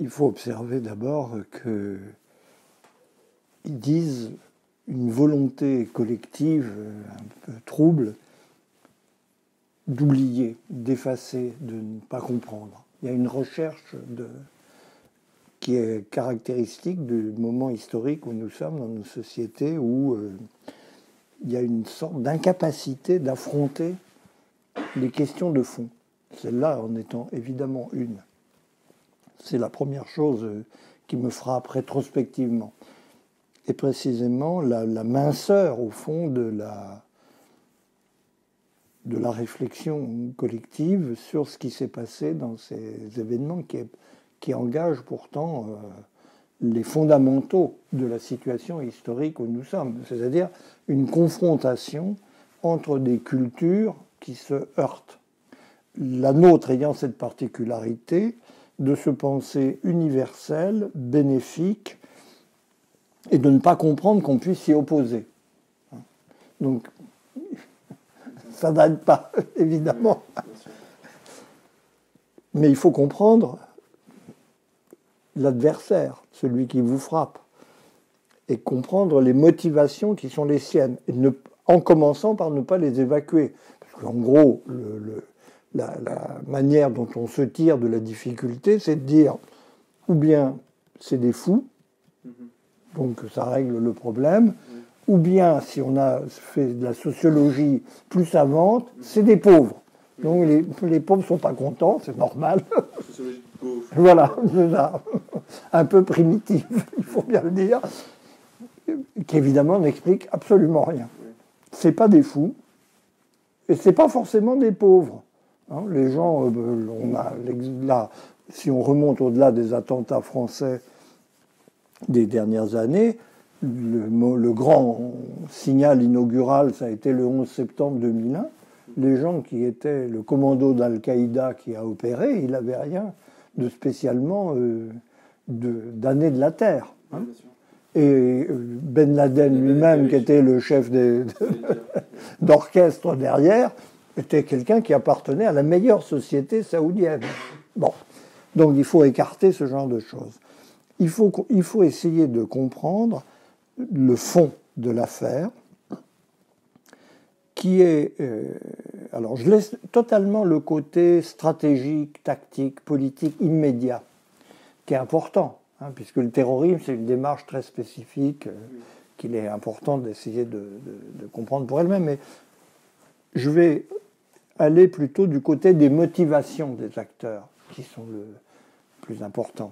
Il faut observer d'abord qu'ils disent une volonté collective un peu trouble d'oublier, d'effacer, de ne pas comprendre. Il y a une recherche qui est caractéristique du moment historique où nous sommes, dans nos sociétés, où il y a une sorte d'incapacité d'affronter les questions de fond. Celle-là en étant évidemment une. C'est la première chose qui me frappe rétrospectivement. Et précisément la minceur, au fond, de la réflexion collective sur ce qui s'est passé dans ces événements qui engagent pourtant les fondamentaux de la situation historique où nous sommes. C'est-à-dire une confrontation entre des cultures qui se heurtent. La nôtre ayant cette particularité de se penser universelle, bénéfique, et de ne pas comprendre qu'on puisse s'y opposer. Donc, ça n'aide pas, évidemment. Mais il faut comprendre l'adversaire, celui qui vous frappe, et comprendre les motivations qui sont les siennes, et en commençant par ne pas les évacuer. Parce qu'en gros, la manière dont on se tire de la difficulté, c'est de dire ou bien c'est des fous, donc ça règle le problème, ou bien, si on a fait de la sociologie plus savante, c'est des pauvres. Donc les pauvres ne sont pas contents, c'est normal. Sociologie de pauvres. Voilà, c'est ça. Un peu primitive, il faut bien le dire, qui évidemment n'explique absolument rien. C'est pas des fous, et c'est pas forcément des pauvres. Hein, les gens, si on remonte au-delà des attentats français des dernières années, le grand signal inaugural, ça a été le 11 septembre 2001. Les gens qui étaient le commando d'Al-Qaïda qui a opéré, il n'avait rien de spécialement damné de la terre. Hein. Et Ben Laden lui-même, qui était le chef d'orchestre derrière, était quelqu'un qui appartenait à la meilleure société saoudienne. Bon, donc il faut écarter ce genre de choses. Il faut essayer de comprendre le fond de l'affaire, qui est... alors, je laisse totalement le côté stratégique, tactique, politique, immédiat, qui est important, hein, puisque le terrorisme, c'est une démarche très spécifique qu'il est important d'essayer de comprendre pour elle-même. Mais je vais aller plutôt du côté des motivations des acteurs, qui sont le plus important.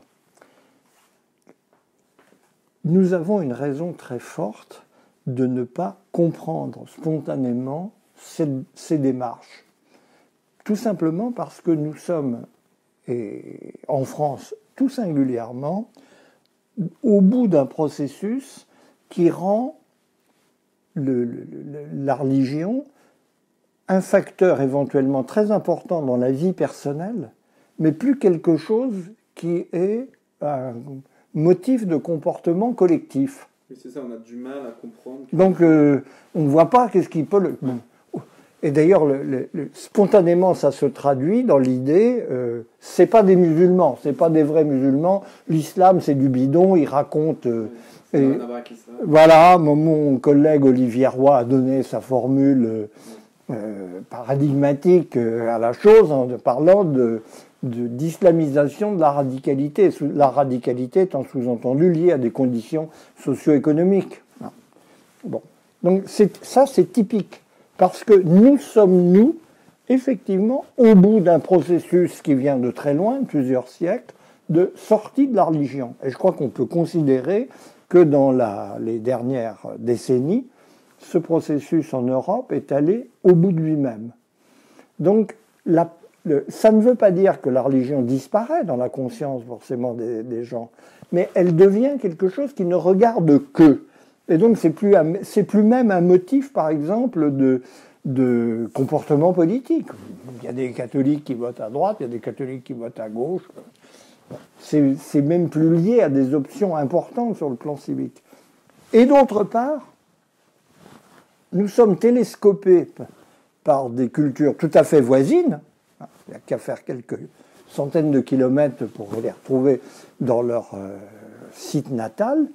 Nous avons une raison très forte de ne pas comprendre spontanément ces démarches. Tout simplement parce que nous sommes, et en France tout singulièrement, au bout d'un processus qui rend la religion un facteur éventuellement très important dans la vie personnelle, mais plus quelque chose qui est... motif de comportement collectif. Oui, c'est ça, on a du mal à comprendre. Donc, on ne voit pas qu'est-ce qui peut le... Et d'ailleurs, spontanément, ça se traduit dans l'idée, c'est pas des musulmans, c'est pas des vrais musulmans, l'islam, c'est du bidon, il raconte... voilà, mon collègue Olivier Roy a donné sa formule paradigmatique à la chose, en parlant d'islamisation de la radicalité, la radicalité étant sous-entendue liée à des conditions socio-économiques. Bon. Donc ça, c'est typique, parce que nous sommes, nous, effectivement, au bout d'un processus qui vient de très loin, plusieurs siècles, de sortie de la religion. Et je crois qu'on peut considérer que dans les dernières décennies, ce processus en Europe est allé au bout de lui-même. Donc, ça ne veut pas dire que la religion disparaît dans la conscience forcément des gens, mais elle devient quelque chose qui ne regarde qu'eux. Et donc c'est plus même un motif, par exemple, de comportement politique. Il y a des catholiques qui votent à droite, il y a des catholiques qui votent à gauche. C'est même plus lié à des options importantes sur le plan civique. Et d'autre part, nous sommes télescopés par des cultures tout à fait voisines. Il n'y a qu'à faire quelques centaines de kilomètres pour les retrouver dans leur site natal,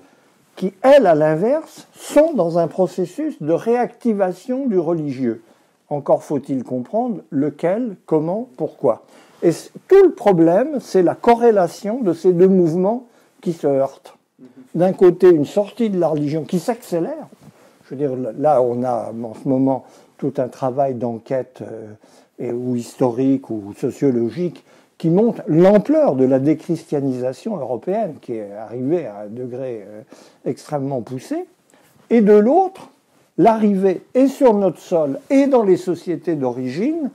qui, elles, à l'inverse, sont dans un processus de réactivation du religieux. Encore faut-il comprendre lequel, comment, pourquoi. Et tout le problème, c'est la corrélation de ces deux mouvements qui se heurtent. D'un côté, une sortie de la religion qui s'accélère. Je veux dire, là, on a en ce moment tout un travail d'enquête ou historique ou sociologique qui montre l'ampleur de la déchristianisation européenne qui est arrivée à un degré extrêmement poussé. Et de l'autre, l'arrivée et sur notre sol et dans les sociétés d'origine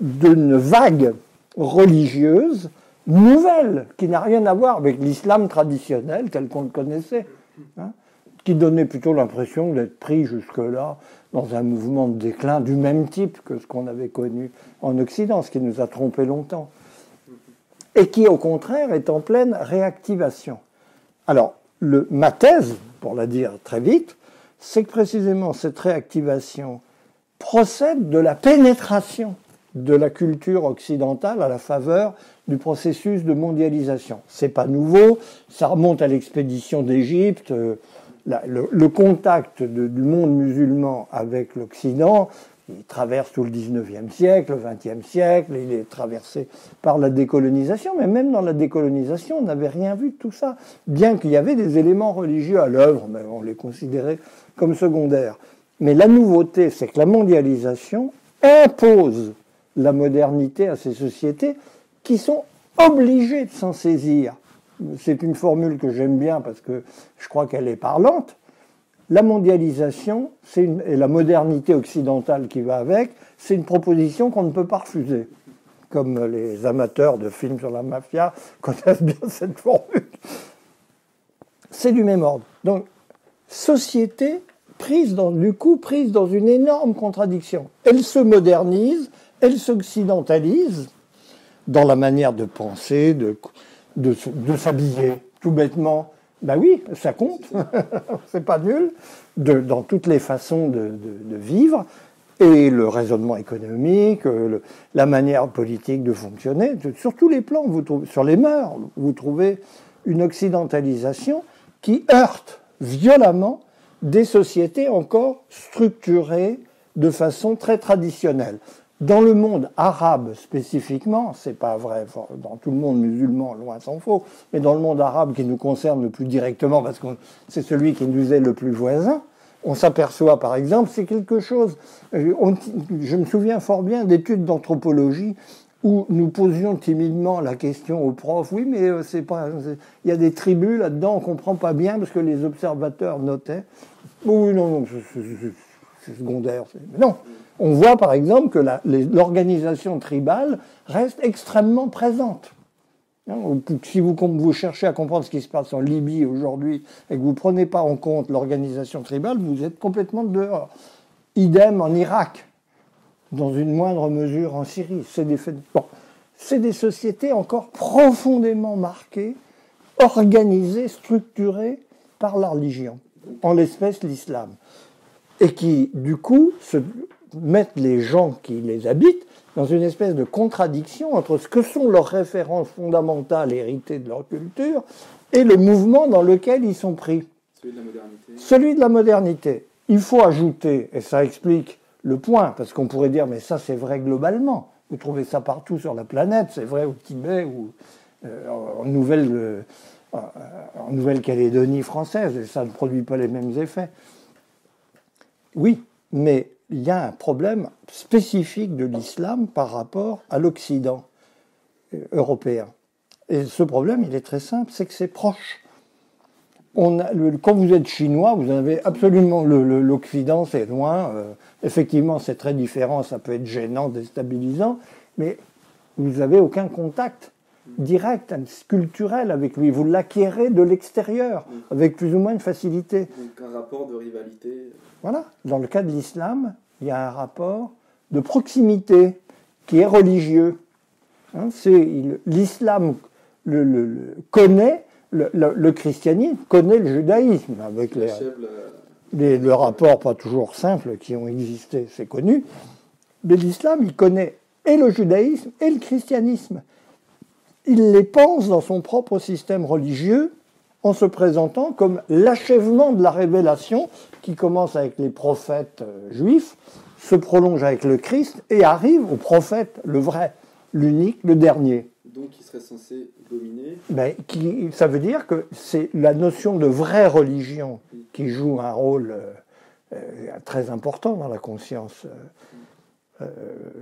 d'une vague religieuse nouvelle qui n'a rien à voir avec l'islam traditionnel tel qu'on le connaissait, hein, qui donnait plutôt l'impression d'être pris jusque-là dans un mouvement de déclin du même type que ce qu'on avait connu en Occident, ce qui nous a trompés longtemps, et qui au contraire est en pleine réactivation. Alors, ma thèse, pour la dire très vite, c'est que précisément cette réactivation procède de la pénétration de la culture occidentale à la faveur du processus de mondialisation. C'est pas nouveau, ça remonte à l'expédition d'Égypte, le contact du monde musulman avec l'Occident, il traverse tout le 19e siècle, le 20e siècle, il est traversé par la décolonisation, mais même dans la décolonisation, on n'avait rien vu de tout ça, bien qu'il y avait des éléments religieux à l'œuvre, mais on les considérait comme secondaires. Mais la nouveauté, c'est que la mondialisation impose la modernité à ces sociétés qui sont obligées de s'en saisir. C'est une formule que j'aime bien parce que je crois qu'elle est parlante. La mondialisation et la modernité occidentale qui va avec, c'est une proposition qu'on ne peut pas refuser. Comme les amateurs de films sur la mafia connaissent bien cette formule. C'est du même ordre. Donc, société prise dans une énorme contradiction. Elle se modernise, elle s'occidentalise dans la manière de penser, de s'habiller, tout bêtement. Ben oui, ça compte, c'est pas nul, dans toutes les façons de vivre, et le raisonnement économique, la manière politique de fonctionner, sur tous les plans, sur les mœurs, vous trouvez une occidentalisation qui heurte violemment des sociétés encore structurées de façon très traditionnelle. Dans le monde arabe spécifiquement, c'est pas vrai dans tout le monde musulman, loin s'en faut, mais dans le monde arabe qui nous concerne le plus directement, parce que c'est celui qui nous est le plus voisin, on s'aperçoit par exemple, c'est quelque chose... je me souviens fort bien d'études d'anthropologie où nous posions timidement la question aux profs, oui mais c'est pas, il y a des tribus là-dedans, on comprend pas bien parce que les observateurs notaient. Oui, non, c'est secondaire, non. On voit par exemple que l'organisation tribale reste extrêmement présente. Si vous cherchez à comprendre ce qui se passe en Libye aujourd'hui et que vous ne prenez pas en compte l'organisation tribale, vous êtes complètement dehors. Idem en Irak, dans une moindre mesure en Syrie. C'est des sociétés encore profondément marquées, organisées, structurées par la religion, en l'espèce l'islam, et qui du coup mettent les gens qui les habitent dans une espèce de contradiction entre ce que sont leurs références fondamentales héritées de leur culture et le mouvement dans lequel ils sont pris. Celui de la modernité. Celui de la modernité. Il faut ajouter, et ça explique le point, parce qu'on pourrait dire, mais ça c'est vrai globalement, vous trouvez ça partout sur la planète, c'est vrai au Tibet ou en Nouvelle-Calédonie française, et ça ne produit pas les mêmes effets. Oui, mais il y a un problème spécifique de l'islam par rapport à l'Occident européen. Et ce problème, il est très simple, c'est que c'est proche. Quand vous êtes chinois, vous avez absolument... L'Occident, c'est loin. Effectivement, c'est très différent, ça peut être gênant, déstabilisant, mais vous n'avez aucun contact direct, culturel avec lui. Vous l'acquérez de l'extérieur, avec plus ou moins de facilité. Donc un rapport de rivalité. Voilà. Dans le cas de l'islam, il y a un rapport de proximité qui est religieux. Hein, l'islam connaît le christianisme, connaît le judaïsme, avec les rapports pas toujours simples qui ont existé, c'est connu. Mais l'islam, il connaît et le judaïsme et le christianisme. il les pense dans son propre système religieux en se présentant comme l'achèvement de la révélation qui commence avec les prophètes juifs, se prolonge avec le Christ et arrive au prophète, le vrai, l'unique, le dernier. Donc il serait censé dominer. Mais qui, ça veut dire que c'est la notion de vraie religion qui joue un rôle très important dans la conscience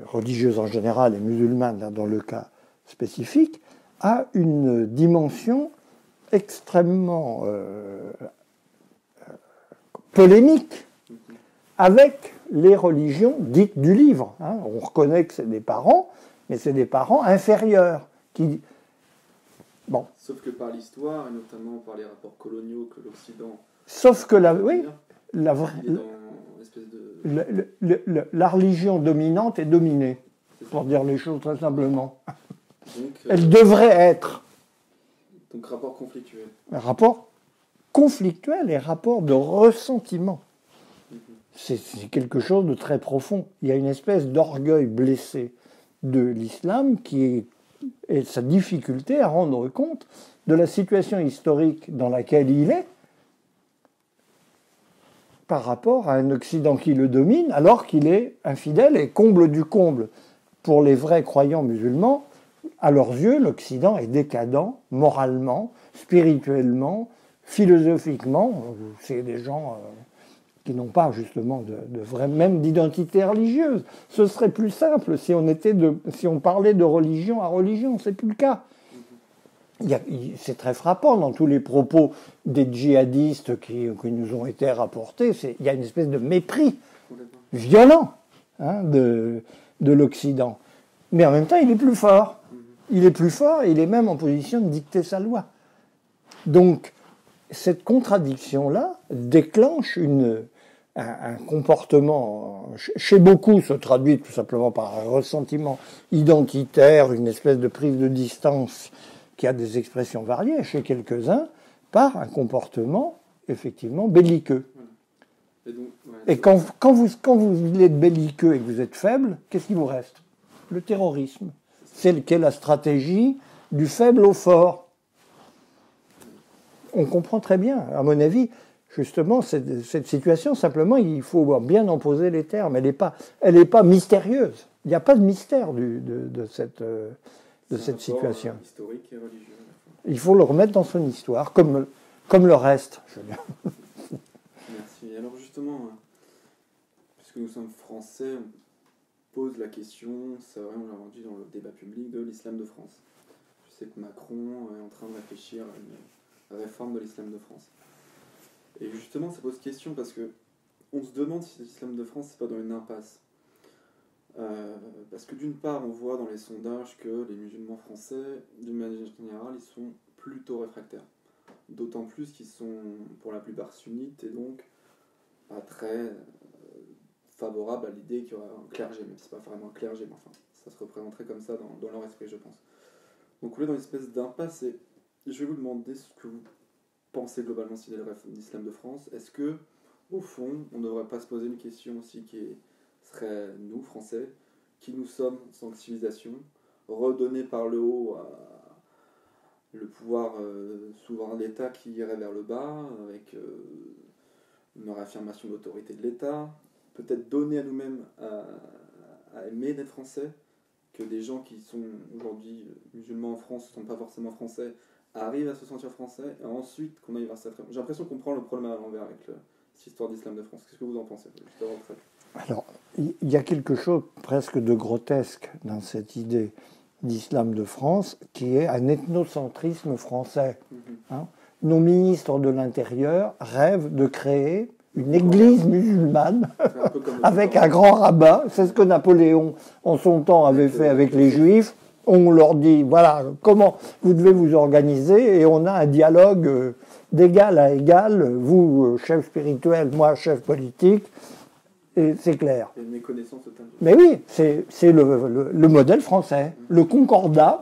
religieuse en général et musulmane dans le cas spécifique, a une dimension extrêmement polémique avec les religions dites du livre. Hein. On reconnaît que c'est des parents, mais c'est des parents inférieurs. Qui... Bon. Sauf que par l'histoire, et notamment par les rapports coloniaux que l'Occident... Sauf que la... Oui, la vraie... La religion dominante est dominée, pour dire les choses très simplement. Donc, elle devrait être. Donc rapport conflictuel. Un rapport conflictuel et rapport de ressentiment. C'est quelque chose de très profond. Il y a une espèce d'orgueil blessé de l'islam qui est, et sa difficulté à rendre compte de la situation historique dans laquelle il est par rapport à un Occident qui le domine alors qu'il est infidèle et comble du comble. Pour les vrais croyants musulmans, à leurs yeux, l'Occident est décadent moralement, spirituellement, philosophiquement. C'est des gens qui n'ont pas justement de vraie même d'identité religieuse. Ce serait plus simple si on, si on parlait de religion à religion. C'est plus le cas. C'est très frappant dans tous les propos des djihadistes qui nous ont été rapportés. Il y a une espèce de mépris violent hein, de l'Occident. Mais en même temps, il est plus fort. Il est plus fort et il est même en position de dicter sa loi. Donc, cette contradiction-là déclenche un comportement, chez beaucoup, se traduit tout simplement par un ressentiment identitaire, une espèce de prise de distance qui a des expressions variées, chez quelques-uns, par un comportement, effectivement, belliqueux. Et, donc, ouais, et quand vous êtes belliqueux et que vous êtes faible, qu'est-ce qui vous reste? Le terrorisme. Celle qu'est la stratégie du faible au fort. On comprend très bien, à mon avis, justement, cette situation, simplement, il faut bien en poser les termes. Elle n'est pas mystérieuse. Il n'y a pas de mystère de cette situation. Historique et religieux. Il faut le remettre dans son histoire, comme le reste. Je veux dire. Merci. Alors justement, puisque nous sommes français, on pose la question, c'est vrai, on l'a rendu dans le débat public, de l'islam de France. Je sais que Macron est en train de réfléchir à une réforme de l'islam de France. Et justement, ça pose question parce que on se demande si l'islam de France n'est pas dans une impasse. Parce que d'une part, on voit dans les sondages que les musulmans français, d'une manière générale, ils sont plutôt réfractaires. D'autant plus qu'ils sont pour la plupart sunnites et donc pas très favorables à l'idée qu'il y aura un clergé, même si c'est pas vraiment un clergé, mais enfin, ça se représenterait comme ça dans leur esprit, je pense. Donc on est dans une espèce d'impasse et je vais vous demander ce que vous pensez globalement sur l'islam de France. Est-ce que, au fond, on ne devrait pas se poser une question aussi qui est serait nous, Français, qui nous sommes sans civilisation, redonnés par le haut à le pouvoir souverain de l'État qui irait vers le bas, avec une réaffirmation de l'autorité de l'État, peut-être donner à nous-mêmes à aimer d'être Français, que des gens qui sont aujourd'hui musulmans en France ne sont pas forcément Français, arrivent à se sentir Français, et ensuite qu'on aille vers cette réforme. J'ai l'impression qu'on prend le problème à l'envers avec cette histoire d'islam de France. Qu'est-ce que vous en pensez, juste avant de... Alors, il y a quelque chose presque de grotesque dans cette idée d'islam de France qui est un ethnocentrisme français. Hein ? Nos ministres de l'Intérieur rêvent de créer une église musulmane avec un grand rabbin. C'est ce que Napoléon, en son temps, avait fait avec les Juifs. On leur dit, voilà, comment vous devez vous organiser et on a un dialogue d'égal à égal, vous, chef spirituel, moi, chef politique. C'est clair. Il y a une méconnaissance totale. Mais oui, c'est le modèle français. Le concordat,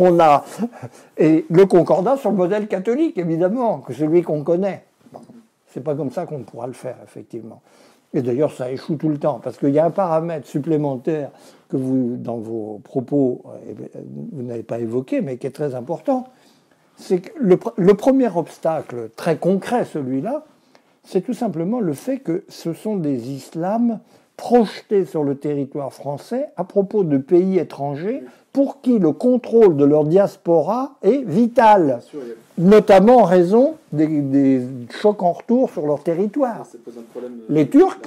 on a... Et le concordat sur le modèle catholique, évidemment, que celui qu'on connaît. Bon, c'est pas comme ça qu'on pourra le faire, effectivement. Et d'ailleurs, ça échoue tout le temps, parce qu'il y a un paramètre supplémentaire que vous, dans vos propos, vous n'avez pas évoqué, mais qui est très important. C'est que le premier obstacle, très concret celui-là, c'est tout simplement le fait que ce sont des islams projetés sur le territoire français à propos de pays étrangers pour qui le contrôle de leur diaspora est vital, notamment en raison des chocs en retour sur leur territoire. Les Turcs,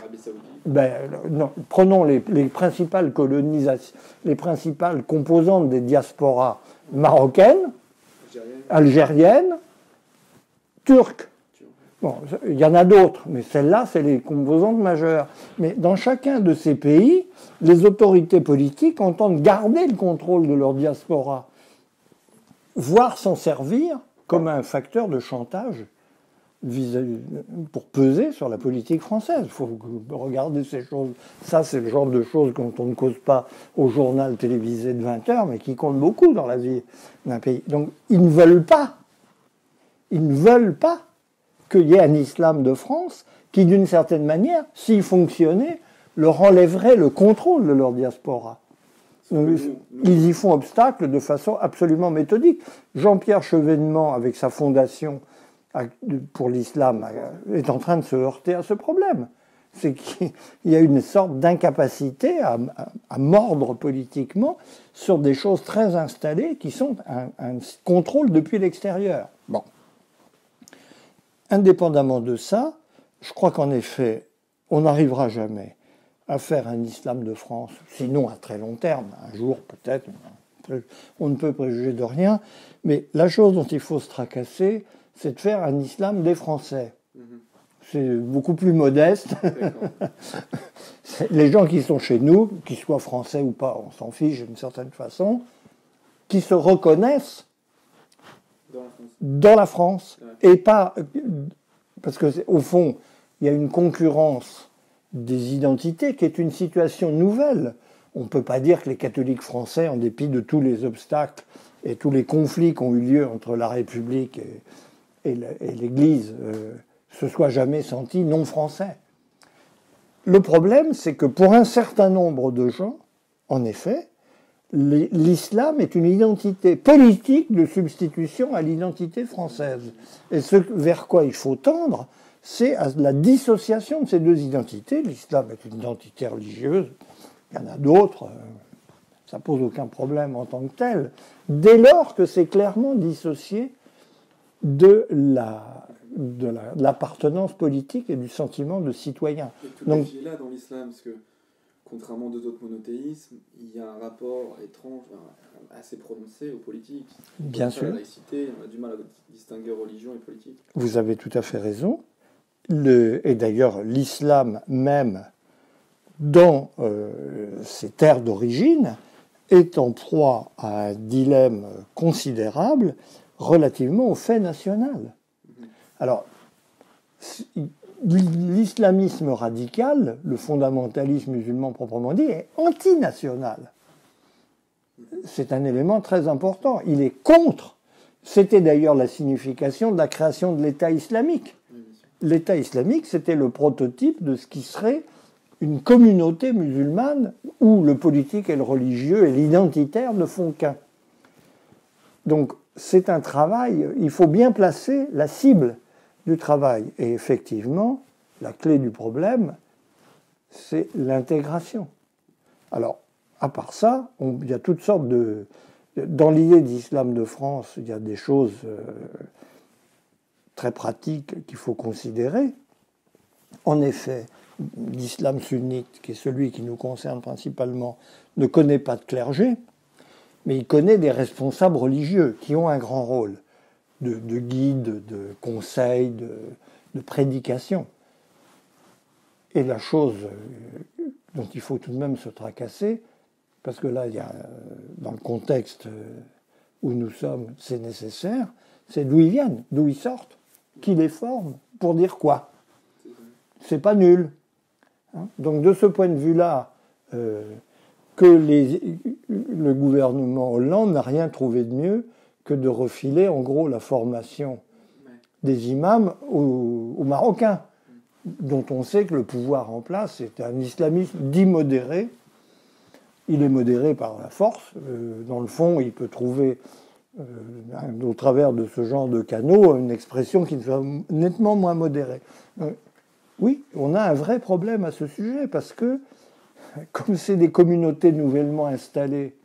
prenons les principales colonisations, les principales composantes des diasporas marocaines, algériennes, turques. Bon, il y en a d'autres, mais celles-là, c'est les composantes majeures. Mais dans chacun de ces pays, les autorités politiques entendent garder le contrôle de leur diaspora, voire s'en servir comme un facteur de chantage pour peser sur la politique française. Il faut regarder ces choses. Ça, c'est le genre de choses dont on ne cause pas au journal télévisé de 20h, mais qui comptent beaucoup dans la vie d'un pays. Donc, ils ne veulent pas qu'il y ait un islam de France qui, d'une certaine manière, s'il fonctionnait, leur enlèverait le contrôle de leur diaspora. Donc, ils y font obstacle de façon absolument méthodique. Jean-Pierre Chevènement, avec sa fondation pour l'islam, est en train de se heurter à ce problème. C'est qu'il y a une sorte d'incapacité à mordre politiquement sur des choses très installées qui sont un contrôle depuis l'extérieur. Bon. Indépendamment de ça, je crois qu'en effet, on n'arrivera jamais à faire un islam de France, sinon à très long terme, un jour peut-être, on ne peut préjuger de rien, mais la chose dont il faut se tracasser, c'est de faire un islam des Français. C'est beaucoup plus modeste. Les gens qui sont chez nous, qu'ils soient français ou pas, on s'en fiche d'une certaine façon, qui se reconnaissent dans la France, et pas... Parce qu'au fond, il y a une concurrence des identités qui est une situation nouvelle. On ne peut pas dire que les catholiques français, en dépit de tous les obstacles et tous les conflits qui ont eu lieu entre la République et l'Église, se soient jamais sentis non français. Le problème, c'est que pour un certain nombre de gens, en effet, l'islam est une identité politique de substitution à l'identité française. Et ce vers quoi il faut tendre, c'est à la dissociation de ces deux identités. L'islam est une identité religieuse, il y en a d'autres, ça pose aucun problème en tant que tel, dès lors que c'est clairement dissocié de l'appartenance politique et du sentiment de citoyen. Donc, là dans l'islam, parce que contrairement à d'autres monothéismes, il y a un rapport étrange, assez prononcé aux politiques. Bien sûr. La laïcité, on a du mal à distinguer religion et politique. Vous avez tout à fait raison. Et d'ailleurs, l'islam même, dans ses terres d'origine, est en proie à un dilemme considérable relativement au fait national. Alors, l'islamisme radical, le fondamentalisme musulman proprement dit, est antinational. C'est un élément très important. Il est contre. C'était d'ailleurs la signification de la création de l'État islamique. L'État islamique, c'était le prototype de ce qui serait une communauté musulmane où le politique et le religieux et l'identitaire ne font qu'un. Donc, c'est un travail, il faut bien placer la cible du travail. Et effectivement, la clé du problème, c'est l'intégration. Alors, à part ça, il y a toutes sortes de... Dans l'idée d'islam de France, il y a des choses très pratiques qu'il faut considérer. En effet, l'islam sunnite, qui est celui qui nous concerne principalement, ne connaît pas de clergé, mais il connaît des responsables religieux qui ont un grand rôle de guide, de conseil, de prédication. Et la chose dont il faut tout de même se tracasser, parce que là, il y a, dans le contexte où nous sommes, c'est nécessaire, c'est d'où ils viennent, d'où ils sortent, qui les forme, pour dire quoi. C'est pas nul. Donc de ce point de vue-là, que le gouvernement Hollande n'a rien trouvé de mieux que de refiler en gros la formation des imams aux Marocains. dont on sait que le pouvoir en place est un islamisme dit modéré. Il est modéré par la force. Dans le fond, il peut trouver, au travers de ce genre de canaux, une expression qui soit nettement moins modérée. Oui, on a un vrai problème à ce sujet, parce que, comme c'est des communautés nouvellement installées,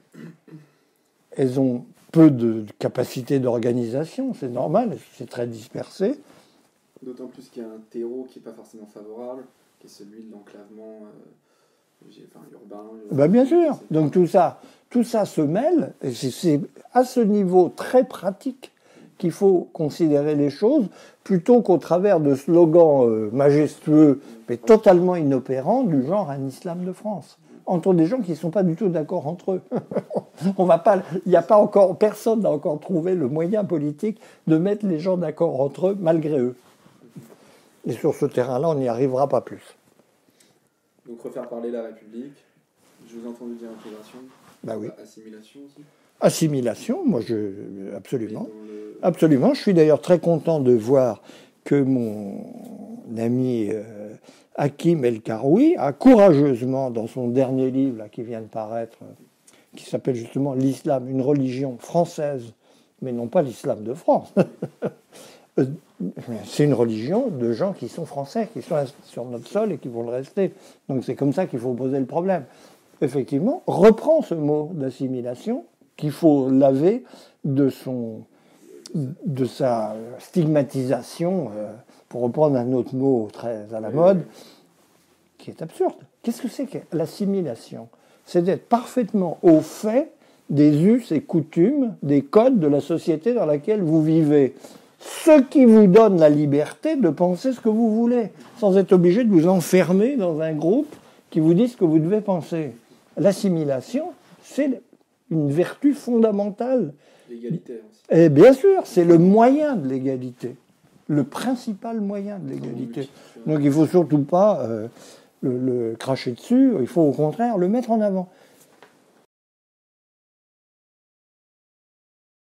elles ont peu de capacité d'organisation, c'est normal, c'est très dispersé. D'autant plus qu'il y a un terreau qui n'est pas forcément favorable, qui est celui de l'enclavement urbain. Ben bien sûr. Donc tout ça se mêle. Et c'est à ce niveau très pratique qu'il faut considérer les choses, plutôt qu'au travers de slogans majestueux, mais totalement inopérants, du genre un islam de France. Entre des gens qui ne sont pas du tout d'accord entre eux. Personne n'a encore trouvé le moyen politique de mettre les gens d'accord entre eux, malgré eux. Et sur ce terrain-là, on n'y arrivera pas plus. Donc refaire parler la République. Je vous ai entendu dire intégration. Bah oui. Assimilation aussi. Assimilation, moi je... Absolument. Le... Absolument. Je suis d'ailleurs très content de voir que mon ami Hakim el-Karoui a courageusement, dans son dernier livre là, qui vient de paraître, qui s'appelle justement « L'islam, une religion française », mais non pas l'islam de France. C'est une religion de gens qui sont français, qui sont sur notre sol et qui vont le rester. Donc c'est comme ça qu'il faut poser le problème. Effectivement, reprend ce mot d'assimilation qu'il faut laver de sa stigmatisation, pour reprendre un autre mot très à la mode, qui est absurde. Qu'est-ce que c'est que l'assimilation? C'est d'être parfaitement au fait des us et coutumes, des codes de la société dans laquelle vous vivez. Ce qui vous donne la liberté de penser ce que vous voulez, sans être obligé de vous enfermer dans un groupe qui vous dit ce que vous devez penser. L'assimilation, c'est une vertu fondamentale. L'égalité aussi. Et bien sûr, c'est le moyen de l'égalité, le principal moyen de l'égalité. Donc il ne faut surtout pas le cracher dessus, il faut au contraire le mettre en avant.